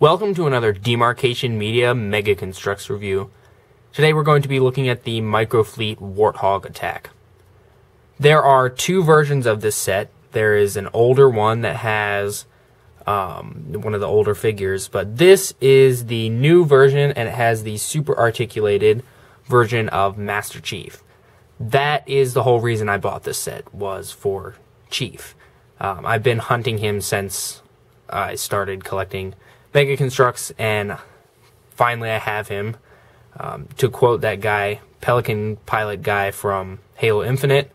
Welcome to another Demarcation Media Mega Construx review. Today we're going to be looking at the Microfleet Warthog Attack. There are two versions of this set. There is an older one that has one of the older figures, but this is the new version and it has the super articulated version of Master Chief. That is the whole reason I bought this set, was for Chief. I've been hunting him since I started collecting Mega Construx, and finally I have him. To quote that guy, Pelican Pilot guy from Halo Infinite.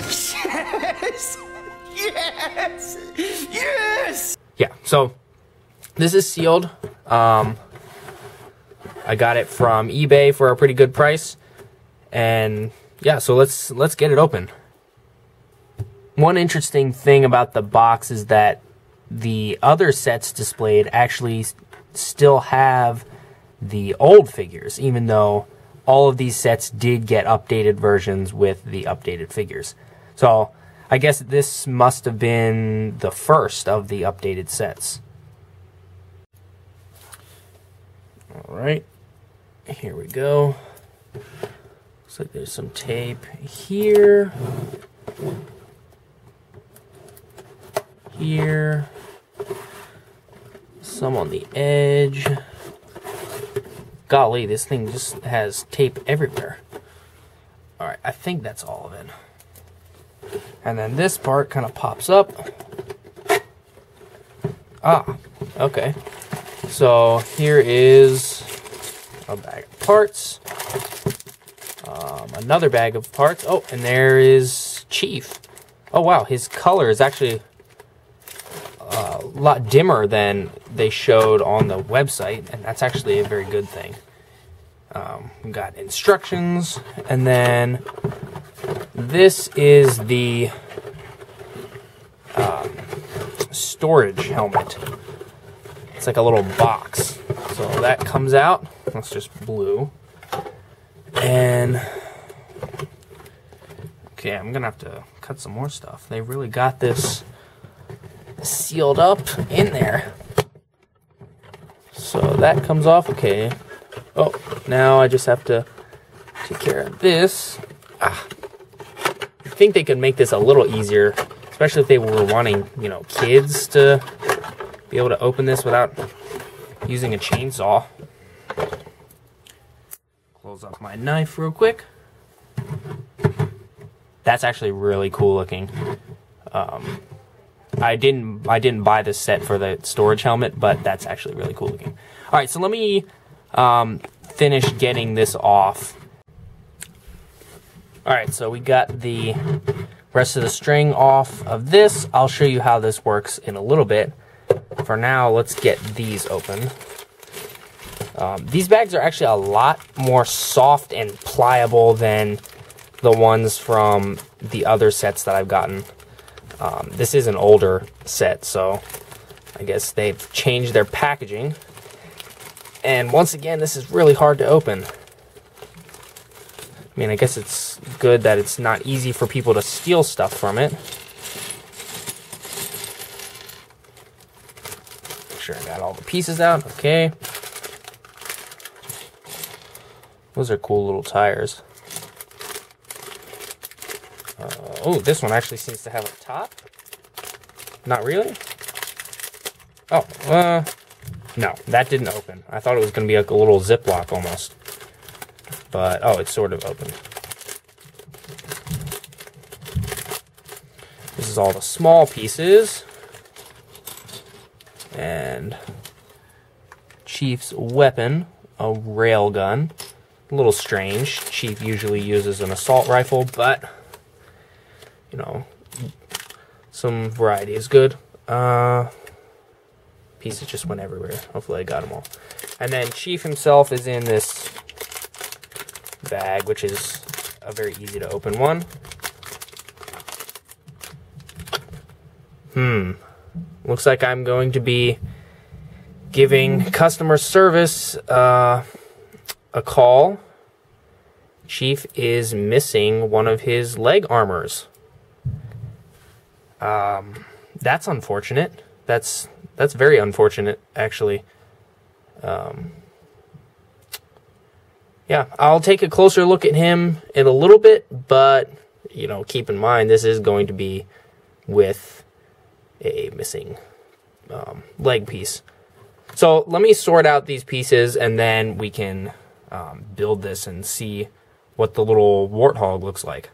Yes! Yes! Yes! Yeah, so this is sealed. I got it from eBay for a pretty good price. And yeah, so let's get it open. One interesting thing about the box is that the other sets displayed actually still have the old figures, even though all of these sets did get updated versions with the updated figures. So I guess this must have been the first of the updated sets. All right, here we go. Looks like there's some tape here. Here, some on the edge. Golly, this thing just has tape everywhere. All right, I think that's all of it. And then this part kind of pops up. Ah, okay. So here is a bag of parts. Another bag of parts. Oh, and there is Chief. Oh wow, his color is actually a lot dimmer than they showed on the website, and that's actually a very good thing. We've got instructions, and then this is the storage helmet. It's like a little box, so that comes out. That's just blue. And okay, I'm gonna have to cut some more stuff. They really got this sealed up in there. So that comes off. Okay. Oh, now I just have to take care of this. Ah. I think they could make this a little easier, especially if they were wanting, you know, kids to be able to open this without using a chainsaw. Close up my knife real quick. That's actually really cool looking. I didn't buy this set for the storage helmet, but that's actually really cool looking. All right, so let me finish getting this off. All right, so we got the rest of the string off of this. I'll show you how this works in a little bit. For now, let's get these open. These bags are actually a lot more soft and pliable than the ones from the other sets that I've gotten. This is an older set, so I guess they've changed their packaging. And once again, this is really hard to open. I mean, I guess it's good that it's not easy for people to steal stuff from it. Make sure I got all the pieces out. Okay. Those are cool little tires. Oh, this one actually seems to have a top. Not really. Oh, no, that didn't open. I thought it was going to be like a little Ziploc almost. But, oh, it's sort of open. This is all the small pieces. And Chief's weapon, a railgun. A little strange. Chief usually uses an assault rifle, but you know, some variety is good. Pieces just went everywhere. Hopefully I got them all. And then Chief himself is in this bag, which is a very easy to open one. Looks like I'm going to be giving customer service a call. Chief is missing one of his leg armors. That's unfortunate. That's very unfortunate, actually. Yeah, I'll take a closer look at him in a little bit, but, you know, keep in mind this is going to be with a missing leg piece. So let me sort out these pieces, and then we can build this and see what the little warthog looks like.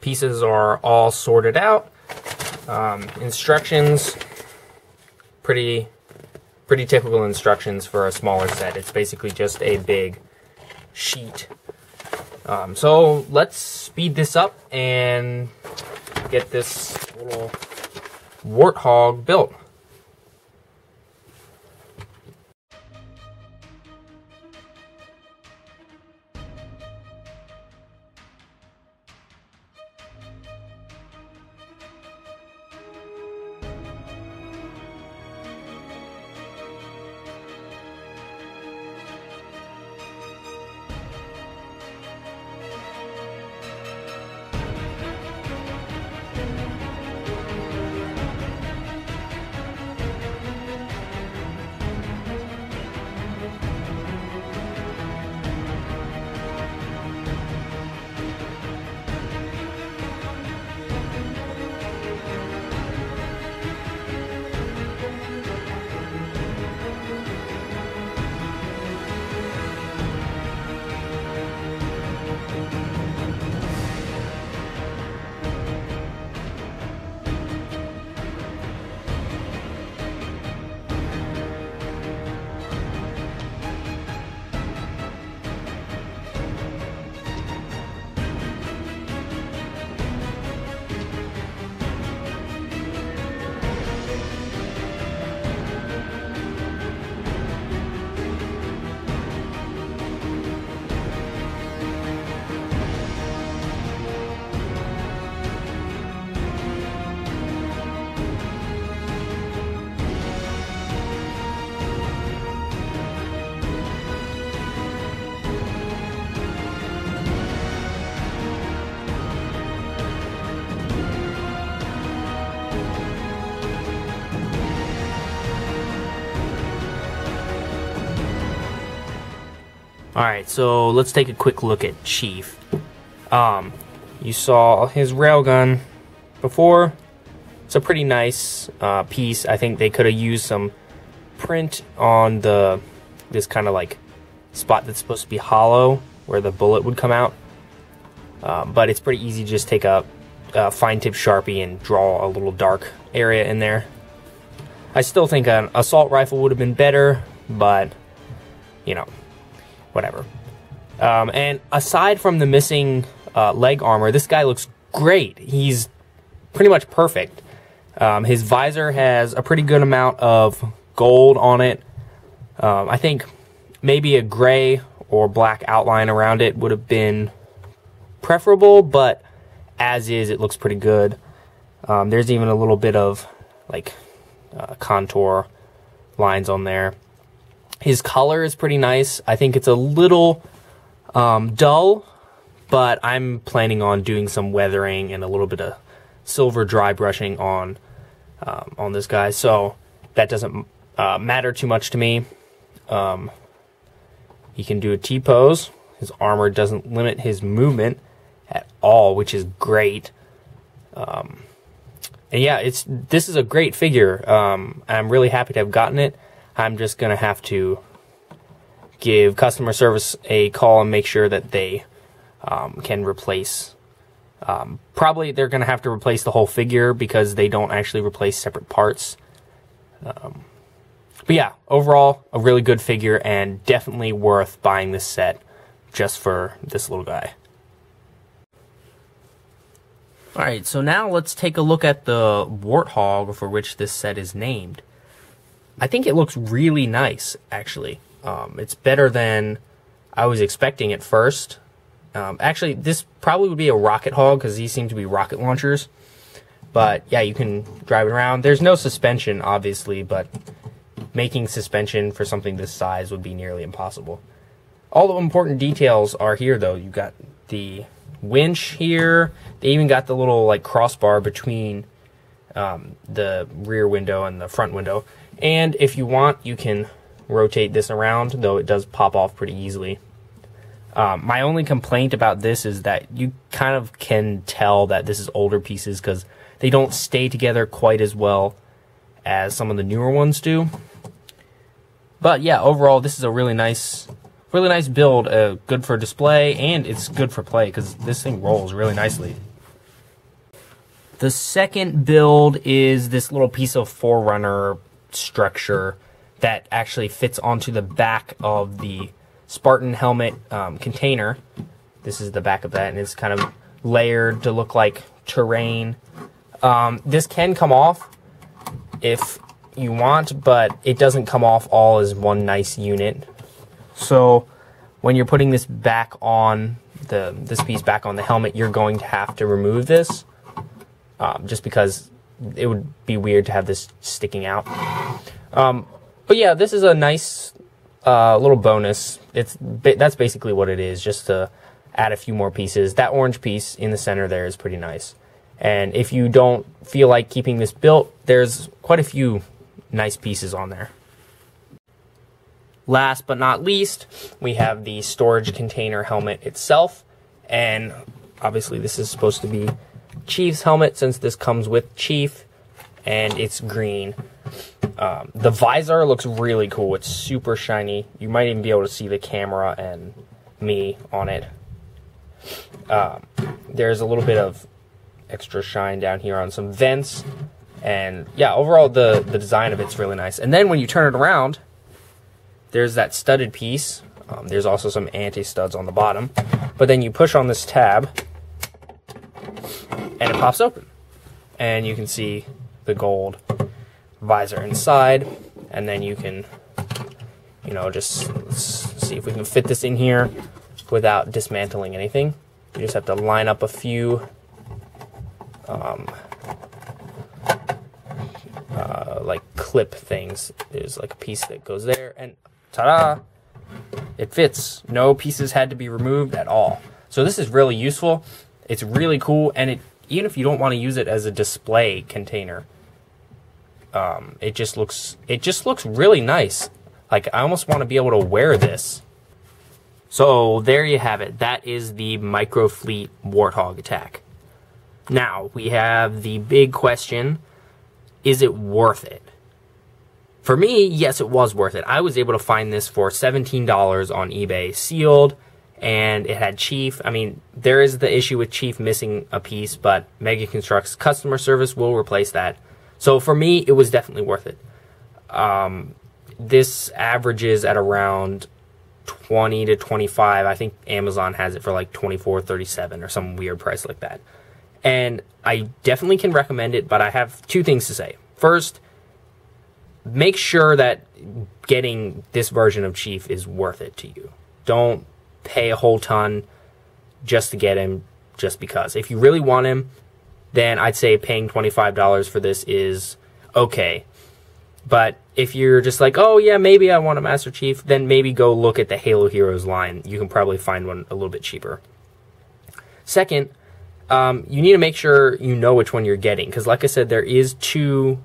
Pieces are all sorted out. Instructions, pretty typical instructions for a smaller set. It's basically just a big sheet. So let's speed this up and get this little warthog built. Alright, so let's take a quick look at Chief. You saw his railgun before. It's a pretty nice piece. I think they could have used some print on this kind of like spot that's supposed to be hollow where the bullet would come out. But it's pretty easy to just take a fine tip Sharpie and draw a little dark area in there. I still think an assault rifle would have been better, but you know, whatever. And aside from the missing leg armor, this guy looks great. He's pretty much perfect. His visor has a pretty good amount of gold on it. I think maybe a gray or black outline around it would have been preferable, but as is, it looks pretty good. There's even a little bit of like contour lines on there. His color is pretty nice. I think it's a little dull, but I'm planning on doing some weathering and a little bit of silver dry brushing on this guy, so that doesn't matter too much to me. He can do a T-pose. His armor doesn't limit his movement at all, which is great. And yeah, this is a great figure. I'm really happy to have gotten it. I'm just going to have to give customer service a call and make sure that they can replace. Probably they're going to have to replace the whole figure because they don't actually replace separate parts. But yeah, overall, a really good figure and definitely worth buying this set just for this little guy. Alright, so now let's take a look at the warthog for which this set is named. I think it looks really nice, actually. It's better than I was expecting at first. Actually, this probably would be a rocket hog because these seem to be rocket launchers. But yeah, you can drive it around. There's no suspension, obviously, but making suspension for something this size would be nearly impossible. All the important details are here, though. You've got the winch here. They even got the little like crossbar between the rear window and the front window. And if you want, you can rotate this around, though it does pop off pretty easily. My only complaint about this is that you kind of can tell that this is older pieces because they don't stay together quite as well as some of the newer ones do. But yeah, overall, this is a really nice build, good for display, and it's good for play because this thing rolls really nicely. The second build is this little piece of Forerunner structure that actually fits onto the back of the Spartan helmet container. This is the back of that, and it's kind of layered to look like terrain. This can come off if you want, but it doesn't come off all as one nice unit. So when you're putting this back on the piece back on the helmet, you're going to have to remove this just because it would be weird to have this sticking out. But yeah, this is a nice little bonus. That's basically what it is, just to add a few more pieces. That orange piece in the center there is pretty nice. And if you don't feel like keeping this built, there's quite a few nice pieces on there. Last but not least, we have the storage container helmet itself. And obviously this is supposed to be Chief's helmet since this comes with Chief, and it's green. The visor looks really cool. It's super shiny. You might even be able to see the camera and me on it. There's a little bit of extra shine down here on some vents, and yeah, overall the design of it's really nice. And then when you turn it around, there's that studded piece. There's also some anti-studs on the bottom, but then you push on this tab and it pops open, and you can see the gold visor inside. And then you can, you know, just let's see if we can fit this in here without dismantling anything. You just have to line up a few like clip things. There's like a piece that goes there, and ta-da! It fits. No pieces had to be removed at all. So this is really useful. It's really cool, and it, even if you don't want to use it as a display container, it just looks really nice. Like, I almost want to be able to wear this. So there you have it. That is the Microfleet Warthog Attack. Now, we have the big question, is it worth it? For me, yes, it was worth it. I was able to find this for $17 on eBay sealed, and it had Chief. I mean, there is the issue with Chief missing a piece, but Mega Construx customer service will replace that. So for me, it was definitely worth it. This averages at around 20 to 25. I think Amazon has it for like $24.37 or some weird price like that. And I definitely can recommend it, but I have two things to say. First, make sure that getting this version of Chief is worth it to you. Don't pay a whole ton just to get him just because. If you really want him, then I'd say paying $25 for this is okay. But if you're just like, oh yeah, maybe I want a Master Chief, then maybe go look at the Halo Heroes line. You can probably find one a little bit cheaper. Second, you need to make sure you know which one you're getting, because like I said, there is two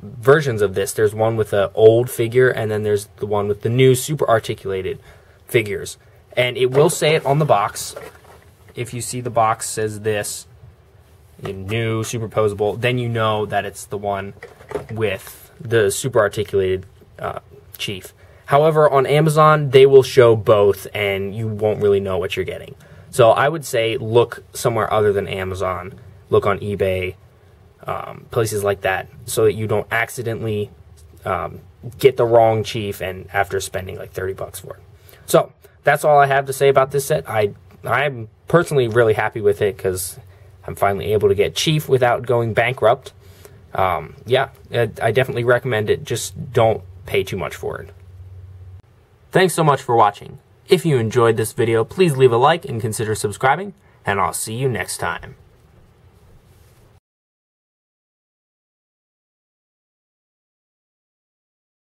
versions of this. There's one with an old figure, and then there's the one with the new super articulated figures. And it will say it on the box. If you see the box says this, new superposable, then you know that it's the one with the super articulated Chief. However, on Amazon, they will show both, and you won't really know what you're getting. So I would say look somewhere other than Amazon. Look on eBay, places like that, so that you don't accidentally get the wrong Chief and after spending like 30 bucks for it. So that's all I have to say about this set. I'm personally really happy with it because I'm finally able to get Chief without going bankrupt. Yeah, I definitely recommend it. Just don't pay too much for it. Thanks so much for watching. If you enjoyed this video, please leave a like and consider subscribing, and I'll see you next time.